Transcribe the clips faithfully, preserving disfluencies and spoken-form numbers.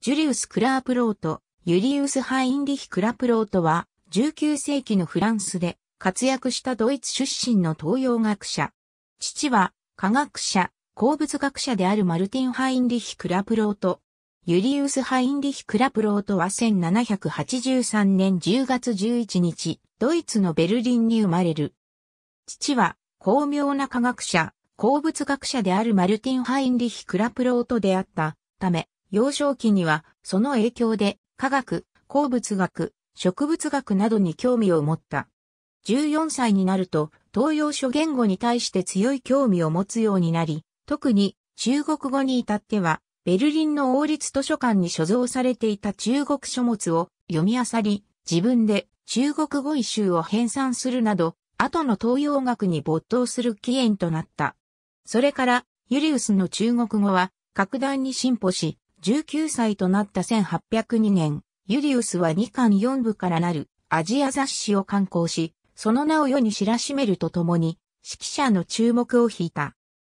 ジュリウス・クラープロート、ユリウス・ハインリヒ・クラプロートは、じゅうきゅうせいきのフランスで活躍したドイツ出身の東洋学者。父は化学者、鉱物学者であるマルティン・ハインリヒ・クラプロート。ユリウス・ハインリヒ・クラプロートはせんななひゃくはちじゅうさんねんじゅうがつじゅういちにち、ドイツのベルリンに生まれる。父は巧妙な化学者、鉱物学者であるマルティン・ハインリヒ・クラプロートであったため、幼少期にはその影響で化学、鉱物学、植物学などに興味を持った。じゅうよんさいになると東洋諸言語に対して強い興味を持つようになり、特に中国語に至っては、ベルリンの王立図書館に所蔵されていた中国書物を読み漁り、自分で中国語一集を編纂するなど、後の東洋学に没頭する起源となった。それから、ユリウスの中国語は格段に進歩し、じゅうきゅうさいとなったせんはっぴゃくにねん、ユリウスはにかんよんぶからなるアジア雑誌を刊行し、その名を世に知らしめるとともに、識者の注目を引いた。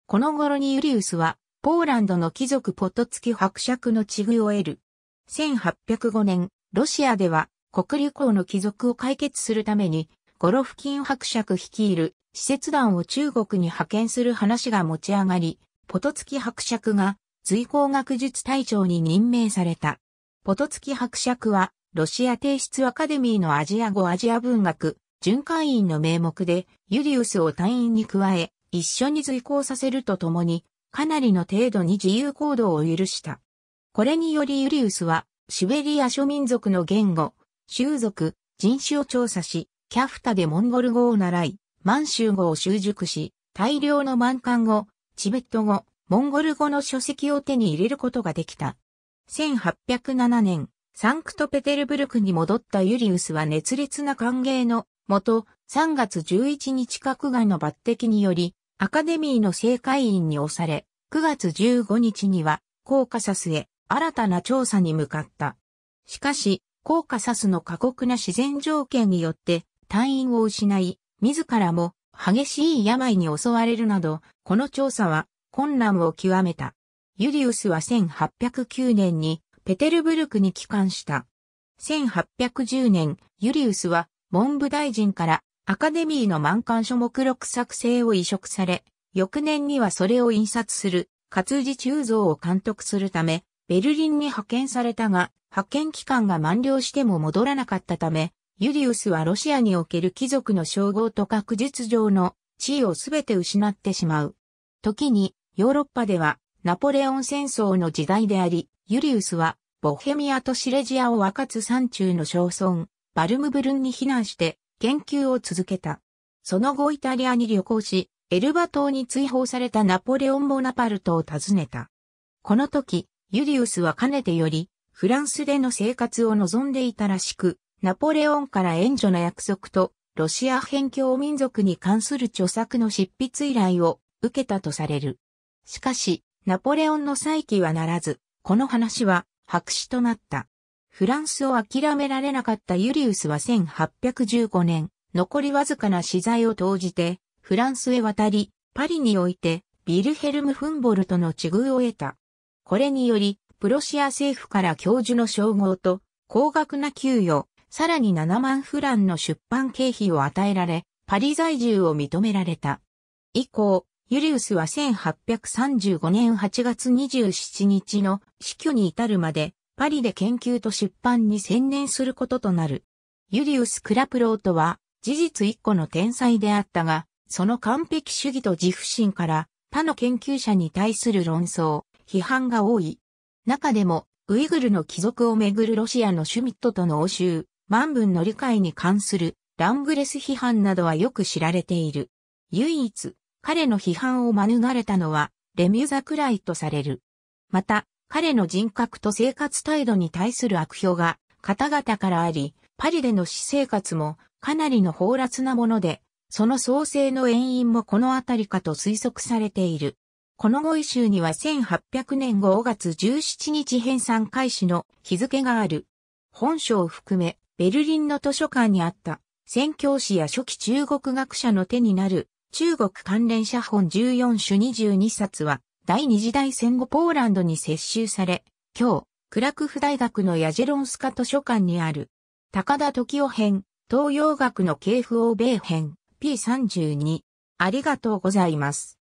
この頃にユリウスは、ポーランドの貴族ポトツキ伯爵の知遇を得る。せんはっぴゃくごねん、ロシアでは黒竜江の貴族を解決するために、ゴロフキン伯爵率いる使節団を中国に派遣する話が持ち上がり、ポトツキ伯爵が随行学術隊長に任命された。ポトツキ伯爵は、ロシア帝室アカデミーのアジア語アジア文学、準会員の名目で、ユリウスを隊員に加え、一緒に随行させるとともに、かなりの程度に自由行動を許した。これによりユリウスは、シベリア諸民族の言語、習俗、人種を調査し、キャフタでモンゴル語を習い、満州語を習熟し、大量の満漢語、チベット語、モンゴル語の書籍を手に入れることができた。せんはっぴゃくななねん、サンクトペテルブルクに戻ったユリウスは熱烈な歓迎のもと、さんがつじゅういちにち覚賀の抜擢により、アカデミーの政会員に推され、くがつじゅうごにちには、コーカサスへ新たな調査に向かった。しかし、コーカサスの過酷な自然条件によって、隊員を失い、自らも激しい病に襲われるなど、この調査は困難を極めた。ユリウスはせんはっぴゃくきゅうねんに、ペテルブルクに帰還した。せんはっぴゃくじゅうねん、ユリウスは、文部大臣から、アカデミーの満漢書目録作成を委嘱され、翌年にはそれを印刷する活字鋳造を監督するため、ベルリンに派遣されたが、派遣期間が満了しても戻らなかったため、ユリウスはロシアにおける貴族の称号と学術上の地位をすべて失ってしまう。時に、ヨーロッパではナポレオン戦争の時代であり、ユリウスはボヘミアとシレジアを分かつ山中の小村、バルムブルンに避難して、研究を続けた。その後イタリアに旅行し、エルバ島に追放されたナポレオン・ボナパルトを訪ねた。この時、ユリウスはかねてより、フランスでの生活を望んでいたらしく、ナポレオンから援助の約束と、ロシア辺境民族に関する著作の執筆依頼を受けたとされる。しかし、ナポレオンの再起はならず、この話は白紙となった。フランスを諦められなかったユリウスはせんはっぴゃくじゅうごねん、残りわずかな資材を投じて、フランスへ渡り、パリにおいて、ヴィルヘルム・フンボルトの知遇を得た。これにより、プロシア政府から教授の称号と、高額な給与、さらにななまんフランの出版経費を与えられ、パリ在住を認められた。以降、ユリウスはせんはっぴゃくさんじゅうごねんはちがつにじゅうしちにちの死去に至るまで、パリで研究と出版に専念することとなる。ユリウス・クラプロートは事実一個の天才であったが、その完璧主義と自負心から他の研究者に対する論争、批判が多い。中でもウイグルの貴族をめぐるロシアのシュミットとの応酬、満文の理解に関するラングレス批判などはよく知られている。唯一彼の批判を免れたのはレミュザくらいとされる。また、彼の人格と生活態度に対する悪評が方々からあり、パリでの私生活もかなりの放埓なもので、その創生の遠因もこのあたりかと推測されている。この語彙集にはせんはっぴゃくねんごがつじゅうしちにち編纂開始の日付がある。本書を含め、ベルリンの図書館にあった、宣教師や初期中国学者の手になる、中国関連写本じゅうよんしゅにじゅうにさつは、第二次大戦後ポーランドに接収され、今日、クラクフ大学のヤジェロンスカ図書館にある、高田時夫編、東洋学の系譜欧米編、ピーさんじゅうに。ありがとうございます。